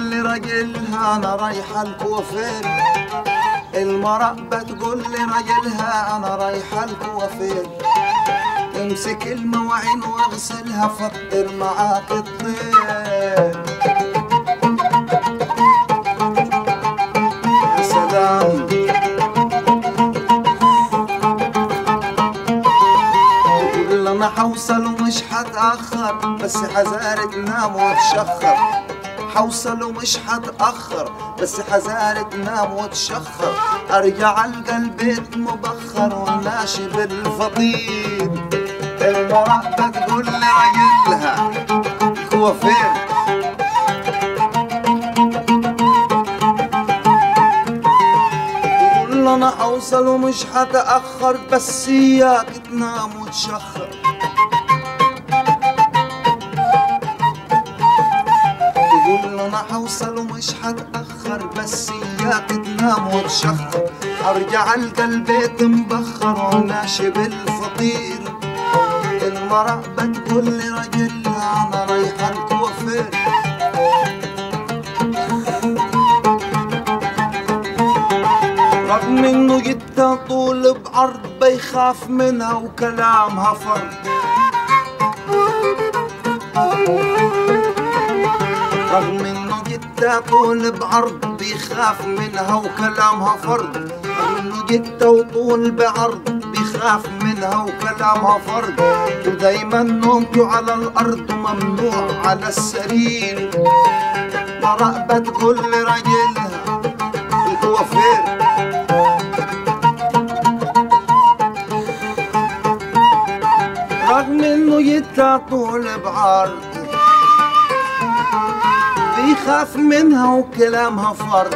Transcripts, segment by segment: لي راجلها انا رايحه الكوافير، المرأة بتقول لي راجلها انا رايحه الكوافير، امسك المواعين واغسلها فطر معاك الطير. يا سلام بتقول انا حوصل ومش هتأخر، بس حذاري تنام وتشخر، حوصل ومش هتأخر بس حذاري تنام وتشخر، ارجع القى البيت مبخر وماشي بالفضيل. المرأة بتقول لراجلها الكوافير، تقول انا حوصل ومش هتأخر بس اياك تنام وتشخر، انا حوصل ومش هتأخر بس اياك تنام وتشخر، ارجع القى البيت مبخر وماشي بالفطير. المرأة بتقول لراجلها انا رايحه الكوافير. رغم انه جبتها طول بعرض بيخاف منها وكلامها فرد، رغم انه جدة طول بعرض بيخاف منها وكلامها فرض، رغم انه جدة وطول بعرض بيخاف منها وكلامها فرض، ودايما نومته على الارض وممنوع على السرير. المرأة بتقول لراجلها الكوافير، رغم انه جدة طول بعرض بيخاف منها وكلامها فرض،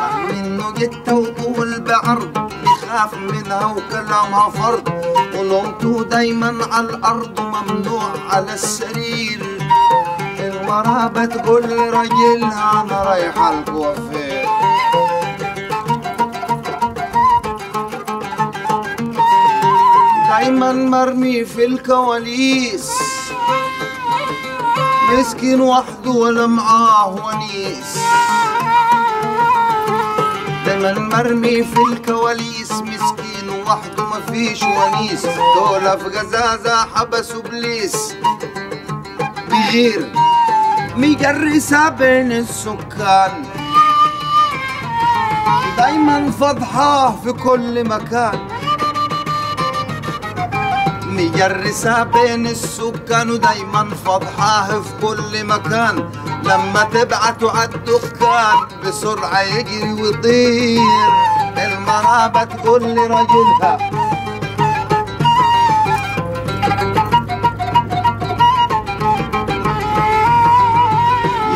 رغم انه جدة وطول بعرض بيخاف منها وكلامها فرض، ونومته دايما على الارض وممنوع على السرير. المرأة بتقول لراجلها انا رايحه الكوافير. دايما مرمي في الكواليس، مسكين وحده ولا معاه ونيس، دايما مرمي في الكواليس، مسكين وحده مفيش ونيس، دولة في جزازة حبسوا بليس بغير مجرسة بين السكان، دايما فضحاه في كل مكان، مجرسة بين السكان ودايما فضحاه في كل مكان، لما تبعته عالدخان بسرعة يجري ويطير. المرأة بتقول لراجلها،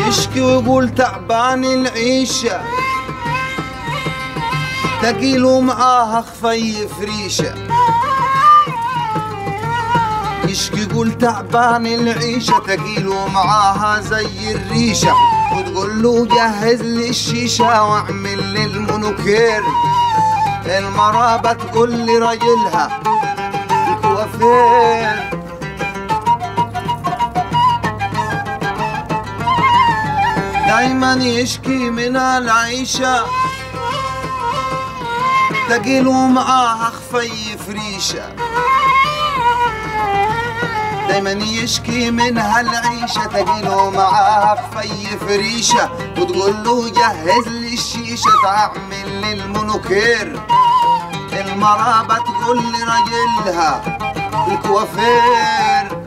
يشكي ويقول تعبان العيشة، تجيله معاها خفي فريشة، يشكي يقول تعبان العيشة، تجيله معاها زي الريشة، وتقول له جهز لي الشيشة واعمل لي المونوكير. المرأة بتقول لراجلها الكوافير. دايما يشكي منها العيشة، تجيله معاها خفي فريشة، دايما يشكي منها العيشة، تجيله معاها خفي فريشة، وتقول له جهز لي الشيشة تعمل لي المونوكير. المرأة بتقول لراجلها الكوافير.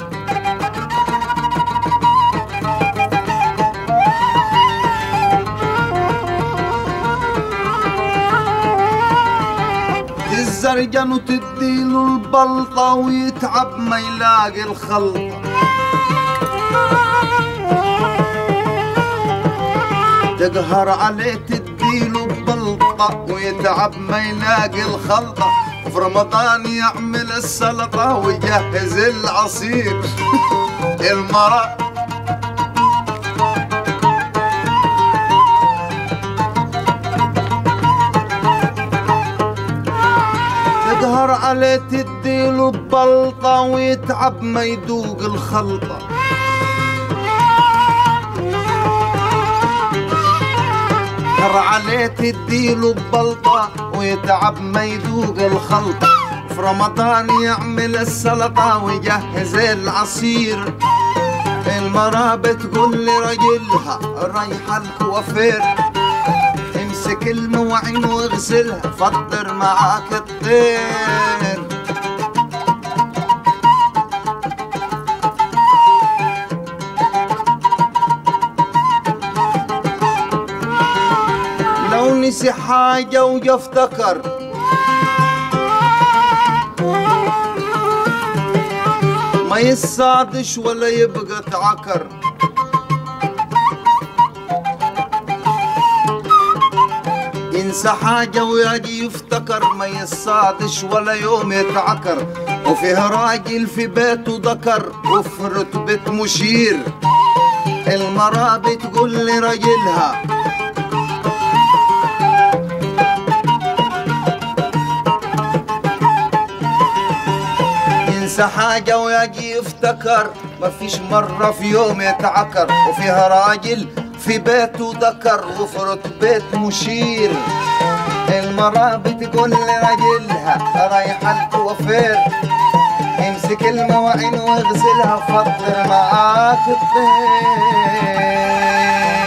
تزرجن وتديله البلطة ويتعب ما يلاقي الخلطة، تقهر عليه تديله البلطة ويتعب ما يلاقي الخلطة، وفي رمضان يعمل السلطة ويجهز العصير. المرأة تقهر عليه تديله ببلطة ويتعب ما يدوق الخلطة، سهر عليه تديله ببلطة ويتعب ما يذوق الخلطة. في رمضان يعمل السلطة ويجهز العصير. المرأة بتقول لراجلها رايحة الكوافير، امسك المواعين واغسلها فطر معاك الطير. لو نسي حاجة وجا افتكر، ما يصعدش ولا يبقى اتعكر. ينسى حاجة ويجي يفتكر، ما يصعدش ولا يوم يتعكر. وفيه راجل في بيته ذكر وفي رتبة مشير، المرأة بتقول لراجلها ينسى حاجة ويجي يفتكر، مفيش مرة في يوم يتعكر. وفيها راجل في بيته ذكر وفي رتبة مشير، المرأة بتقول لراجلها رايحة الكوافير، امسك المواعين واغسلها فطر معاك الطير.